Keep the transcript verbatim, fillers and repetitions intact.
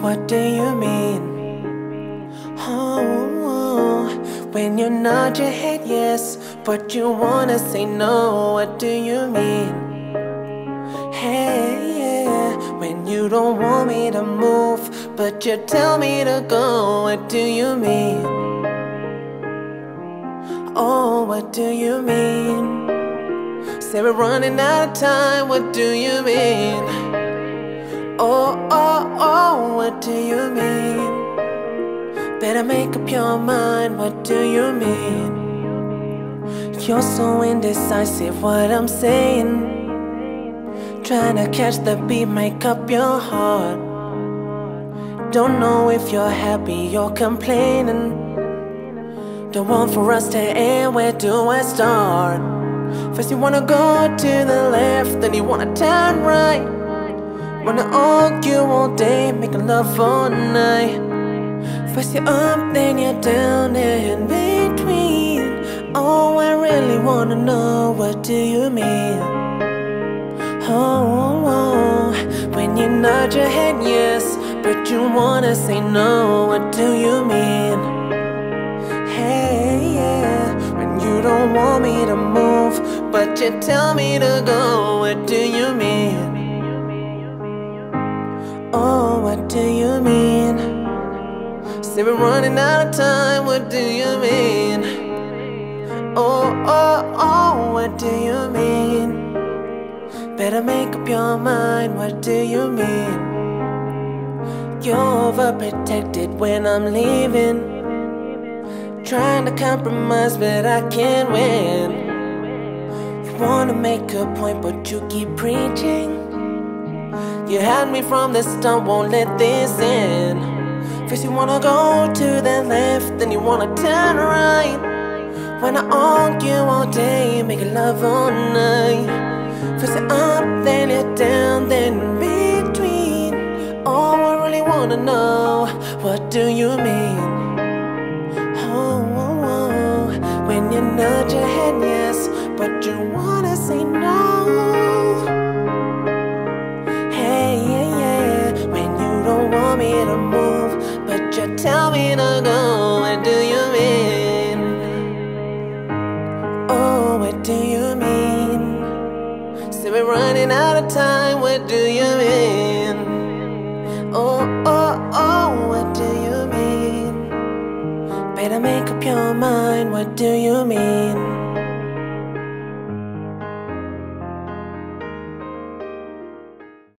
What do you mean? Oh, when you nod your head yes, but you wanna say no. What do you mean? Hey, yeah. When you don't want me to move, but you tell me to go. What do you mean? Oh, what do you mean? Say we're running out of time. What do you mean? Oh, oh, oh, what do you mean? Better make up your mind, what do you mean? You're so indecisive, what I'm saying. Trying to catch the beat, make up your heart. Don't know if you're happy, you're complaining. Don't want for us to end, where do I start? First you wanna go to the left, then you wanna turn right. Wanna argue all day, making love all night. First you're up, then you're down, in between. Oh, I really wanna know, what do you mean? Oh, oh, when you nod your head yes, but you wanna say no. What do you mean? Hey, yeah. When you don't want me to move, but you tell me to go. What do you mean? Oh, what do you mean? Say we're running out of time, what do you mean? Oh, oh, oh, what do you mean? Better make up your mind, what do you mean? You're overprotected when I'm leaving. Trying to compromise, but I can't win. You wanna make a point, but you keep preaching. You had me from the start, won't let this in. First you wanna go to the left, then you wanna turn right. Wanna argue all day, make love all night. First you're up, then you're down, then in between. Oh, I really wanna know, what do you mean? Oh, oh, oh. When you nod your head yes, but you wanna say no. Me to move, but you tell me to go. What do you mean? Oh, what do you mean? Say we're running out of time. What do you mean? Oh, oh, oh, what do you mean? Better make up your mind. What do you mean?